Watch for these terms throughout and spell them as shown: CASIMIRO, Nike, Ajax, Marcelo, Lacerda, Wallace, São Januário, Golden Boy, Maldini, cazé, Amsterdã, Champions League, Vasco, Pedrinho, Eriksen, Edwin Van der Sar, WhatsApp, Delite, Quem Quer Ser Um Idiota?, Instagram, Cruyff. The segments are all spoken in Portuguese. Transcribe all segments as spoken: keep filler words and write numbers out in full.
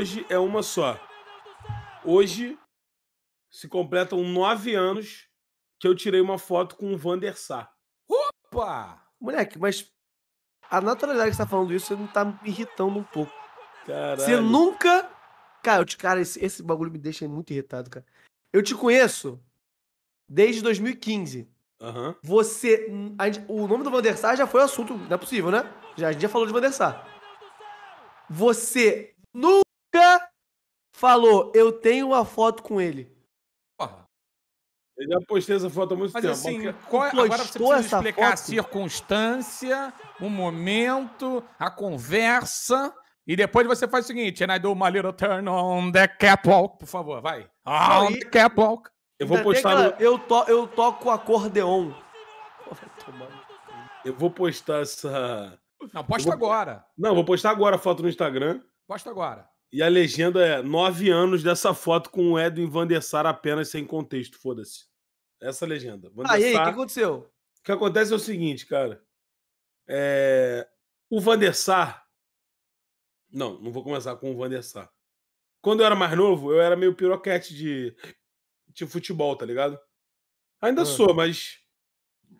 hoje é uma só. Hoje se completam nove anos que eu tirei uma foto com o Van der Sar. Opa! Moleque, mas a naturalidade que você tá falando isso, você não tá me irritando um pouco. Caralho. Você nunca... Cara, eu te... cara esse, esse bagulho me deixa muito irritado, cara. Eu te conheço desde dois mil e quinze. Uhum. Você... A gente... O nome do Van der Sar já foi assunto, não é possível, né? Já, a gente já falou de Van der Sar. Você nunca falou, eu tenho uma foto com ele. Porra. Eu já postei essa foto há muito Mas tempo. Mas assim, qual... agora você precisa explicar foto? A circunstância, o momento, a conversa... E depois você faz o seguinte, and I do my little turn on the catwalk, por favor, vai. On aí, the catwalk. Eu vou postar... Aquela, no... eu, to, eu toco acordeon. Eu vou postar essa... Não, posta vou... agora. Não, vou postar agora a foto no Instagram. Posta agora. E a legenda é nove anos dessa foto com o Edwin Van der Sar apenas sem contexto, foda-se. Essa legenda. Van der Sar... Aí, o que aconteceu? O que acontece é o seguinte, cara. É... O Van der Sar... Não, não vou começar com o Van der Sar. Quando eu era mais novo, eu era meio piroquete de, de futebol, tá ligado? Ainda ah. sou, mas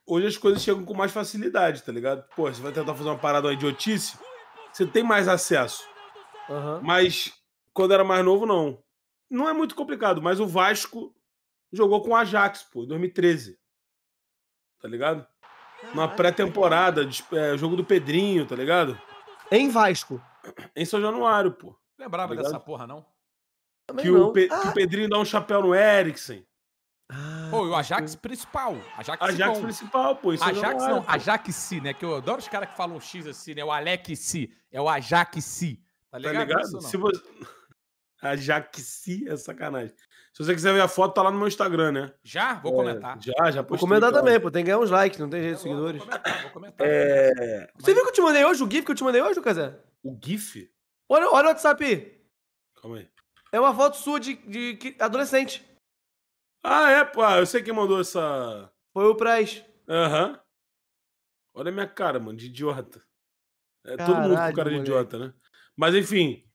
hoje as coisas chegam com mais facilidade, tá ligado? Pô, você vai tentar fazer uma parada, uma idiotice, você tem mais acesso. Uhum. Mas quando eu era mais novo, não. Não é muito complicado, mas o Vasco jogou com o Ajax, pô, em dois mil e treze. Tá ligado? Na pré-temporada, é, jogo do Pedrinho, tá ligado? Em Vasco. Em São Januário, pô. Lembrava tá dessa porra, não? Também que, não. O Pe ah. que o Pedrinho dá um chapéu no Eriksen. Ah, pô, e o Ajax pô. principal. Ajax, Ajax principal, pô. Ajax Januário, não, pô. Ajaxi, né? Que eu adoro os caras que falam X assim, né? O Alexi. É o Ajaxi. Tá ligado? Tá ligado? Isso, se você... Ajaxi é sacanagem. Se você quiser ver a foto, tá lá no meu Instagram, né? Já? Vou é, comentar. Já, já postei. Vou comentar também, pô. Tem que ganhar uns likes, não tem jeito, é, seguidores. Vou comentar, vou comentar. É... Você viu que eu te mandei hoje? O GIF que eu te mandei hoje, Casé? O GIF? Olha, olha o WhatsApp aí. Calma aí. É uma foto sua de, de, de adolescente. Ah, é, pô. Eu sei quem mandou essa... Foi o Praz. Aham. Uhum. Olha a minha cara, mano, de idiota. É, caralho, todo mundo com cara de moleque. Idiota, né? Mas, enfim.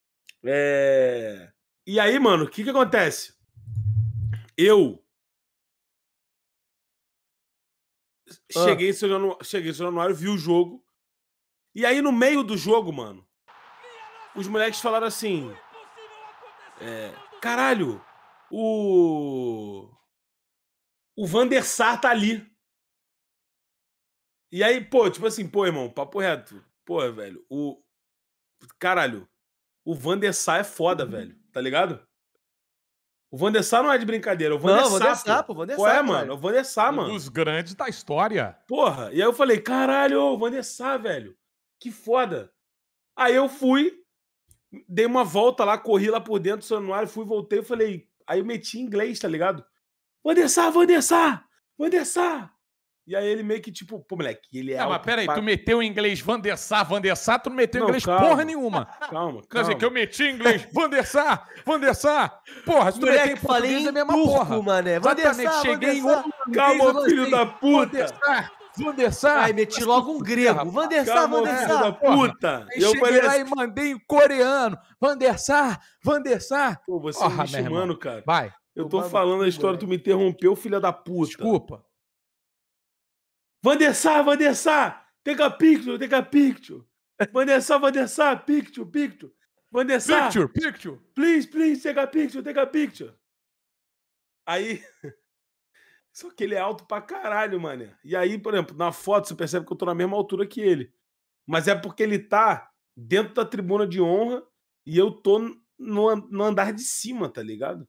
É... E aí, mano, o que que acontece? Eu... Ah. Cheguei em São Januário, cheguei em São Januário, vi o jogo. E aí, no meio do jogo, mano, os moleques falaram assim... É, caralho, o... O Van der Sar tá ali. E aí, pô, tipo assim, pô, irmão, papo reto. Pô, velho, o... Caralho, o Van der Sar é foda, velho, tá ligado? O Van der Sar não é de brincadeira. O Van não, der Sar, pô. Van der Sar, é, mano. O Van der Sar, mano. Um dos grandes da história. Porra. E aí eu falei, caralho, o Van der Sar, velho. Que foda. Aí eu fui, dei uma volta lá, corri lá por dentro do cenário, fui, voltei, falei... Aí eu meti em inglês, tá ligado? Van der Sar, Van der Sar, Van der Sar. E aí ele meio que tipo... Pô, moleque, ele é... Não, mas peraí, pra... tu meteu em inglês Van der Sar, Van der Sar, tu não meteu em inglês calma, porra nenhuma. Calma, calma. Quer dizer, que eu meti em inglês Van der Sar, Van der Sar. Porra, se tu meteu em português é a mesma porra. Mané. Van der Sar, cheguei Van der Sar. Em um... Calma, filho da puta. Van der Sar. Aí meti logo um grego. Van der Sar, Van der Sar. Puta. Aí eu cheguei parece... lá e mandei em coreano. Van der Sar, Van der Sar. Pô, você porra, me chamando, cara. Vai. Eu tô falando a história, tu me interrompeu, filha da puta. Desculpa. Van der Sar, Van der Sar, take a picture, take a picture. Van der Sar, Van der Sar, picture, picture. Van der Sar, picture, picture. Please, please, take a picture, take a picture. Aí, só que ele é alto pra caralho, mano. E aí, por exemplo, na foto você percebe que eu tô na mesma altura que ele. Mas é porque ele tá dentro da tribuna de honra e eu tô no, no andar de cima, tá ligado?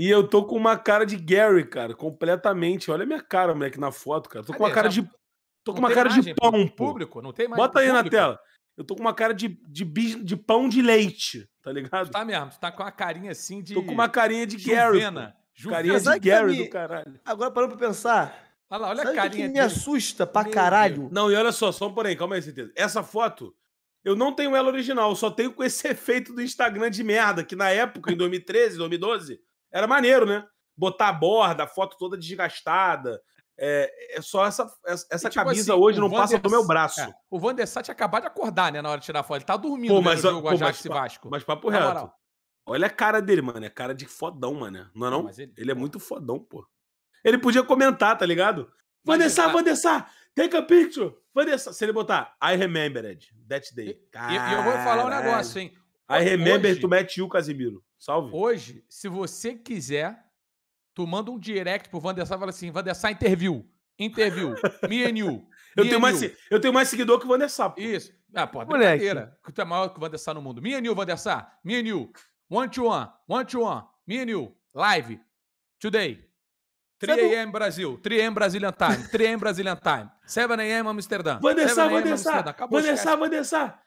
E eu tô com uma cara de Gary, cara, completamente. Olha a minha cara, moleque, na foto, cara. Tô com uma cara de... Tô com uma cara de pão, público. Não tem mais. Bota aí na tela. Eu tô com uma cara de, de, de pão de leite, tá ligado? Tá mesmo, tu tá com uma carinha assim de... Tô com uma carinha de Gary. Juvena. Carinha de Gary do caralho. Agora parando pra pensar. Olha lá, olha a carinha dele. Me assusta pra caralho. Não, e olha só, só um porém, calma aí, certeza. Essa foto, eu não tenho ela original, eu só tenho com esse efeito do Instagram de merda, que na época, em dois mil e treze, dois mil e doze... Era maneiro, né? Botar a borda, a foto toda desgastada, É, é só essa, essa e, tipo, camisa assim, hoje não Van passa do meu braço. É, o Van der Sar tinha acabado de acordar, né, na hora de tirar a foto. Ele tá dormindo pô, mas, no jogo pô, Ajax mas, e Vasco. Mas papo reto. Moral. Olha a cara dele, mano. É cara de fodão, mano. Não é não? não? Ele, ele é pô. muito fodão, pô. Ele podia comentar, tá ligado? Van der Sar, Van der Sar, take a picture. Van der Sar. Se ele botar I remembered that day. Caralho. E eu vou falar um negócio, hein. I remember hoje, to match you, Casimiro. Salve. Hoje, se você quiser... Tu manda um direct pro Van der Sar e fala assim, Van der Sar interview, interview, me and you. Eu, tenho mais, eu tenho mais seguidor que o Van der Sar. Pô. Isso. Ah, pô, brincadeira. Tu é maior que o Van der Sar no mundo. Me and you, Van der Sar, me and you. One to one, one to one, me and you. Live, today. three A M Brasil, three A M Brazilian time, three A M Brazilian time, seven A M Amsterdã. Van der Sar, Van der Sar, Van der Sar, Van der Sar.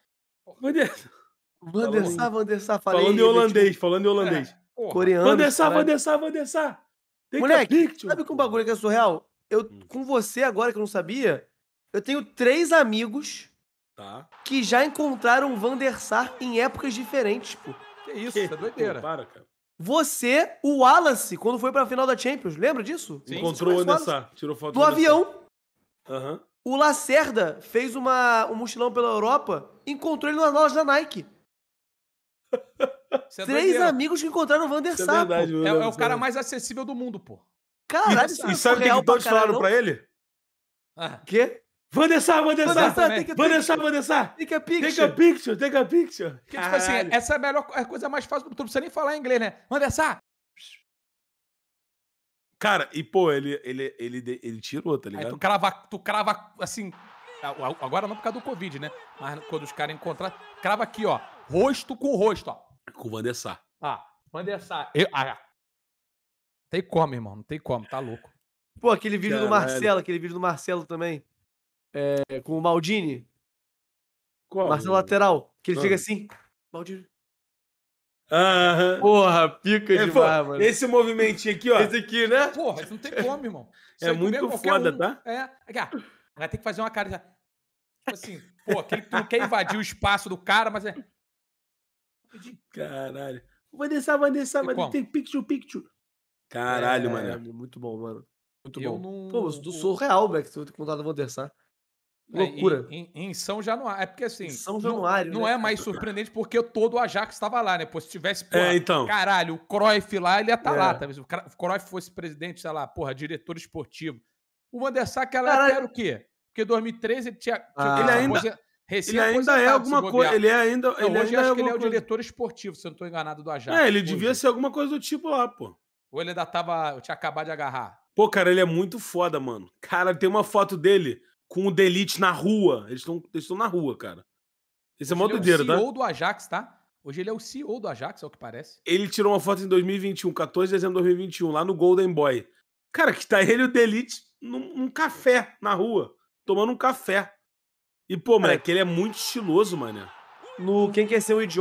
Van der Sar, Van der Sar, Van der Sar. Falando em holandês, falando em holandês. Coreano. Van der Sar, Van der Sar, Van der Sar. Take Moleque, sabe que um bagulho que é surreal? Eu, hum. Com você agora, que eu não sabia, eu tenho três amigos tá. que já encontraram o Van der Sar em épocas diferentes, pô. Que isso, que, tá doideira. Pô, para, cara. Você, o Wallace, quando foi pra final da Champions, lembra disso? Sim. Encontrou o Van der Sar, tirou foto do, do avião. Uhum. O Lacerda fez uma, um mochilão pela Europa, encontrou ele nas lojas da Nike. É Três doideira. amigos que encontraram o Van der Sar. É, é, é o cara mais acessível do mundo, pô. Caralho, isso é. E sabe o que, que todos pra falaram pra ele? Ah. Quê? Van der Sar, Van der Sar, Van der Sar, Van der Sar. Take a picture. Take a picture, take a picture. Porque, tipo assim, essa é a melhor a coisa mais fácil. Tu não precisa nem falar inglês, né? Van der Sar. Cara, e pô, ele, ele, ele, ele tirou, tá ligado? Aí tu crava, tu crava assim. Agora não por causa do Covid, né? Mas quando os caras encontraram, crava aqui, ó. Rosto com rosto, ó. Com o Van der Sar. Ah, Van der Sar. Eu, ah, tem como, irmão. Não tem como, tá louco. Pô, aquele vídeo Caralho. do Marcelo, aquele vídeo do Marcelo também. É, com o Maldini. Qual? Marcelo lateral. Que ele ah. chega assim. Maldini. Aham. Porra, pica é, demais, pô, mano. Esse movimentinho aqui, ó. Esse aqui, né? Porra, não tem como, irmão. Isso é muito foda, um, tá? É. Vai ter que fazer uma cara. Tipo assim, pô, aquele que tu não quer invadir o espaço do cara, mas é. Caralho. Vai descer, vai descer, vai ter picture, picture. Caralho, é, mano. Muito bom, mano. Muito eu bom. Não... Pô, eu sou real, velho, que eu tenho contado do Van der Sar. Loucura. É, em, em, em São Januário. É porque assim. São Januário. Não, né? Não é mais surpreendente porque todo o Ajax estava lá, né? Pô, se tivesse. Porra, é, então. Caralho, o Cruyff lá, ele ia estar tá é. lá. Talvez o Cruyff fosse presidente, sei lá, porra, diretor esportivo. O Van der Sar, que ela era o quê? Porque em dois mil e treze ele tinha. Ah. Ele ainda. Recém ele ainda é alguma coisa. Ele é ainda. Não, ele hoje ainda acho é que ele é o coisa. diretor esportivo, se eu não tô enganado, do Ajax. É, ele hoje. devia ser alguma coisa do tipo lá, pô. Ou ele ainda tava. Eu tinha acabado de agarrar. Pô, cara, ele é muito foda, mano. Cara, tem uma foto dele com o Delite na rua. Eles estão eles na rua, cara. Esse hoje é mó doideiro, tá? Ele é o C E O do Ajax, tá? Hoje ele é o C E O do Ajax, é o que parece. Ele tirou uma foto em dois mil e vinte e um, quatorze de dezembro de dois mil e vinte e um, lá no Golden Boy. Cara, que tá ele e o Delite num, num café na rua, tomando um café. E, pô, mano, é que ele é muito estiloso, mano. No Quem Quer Ser Um Idiota.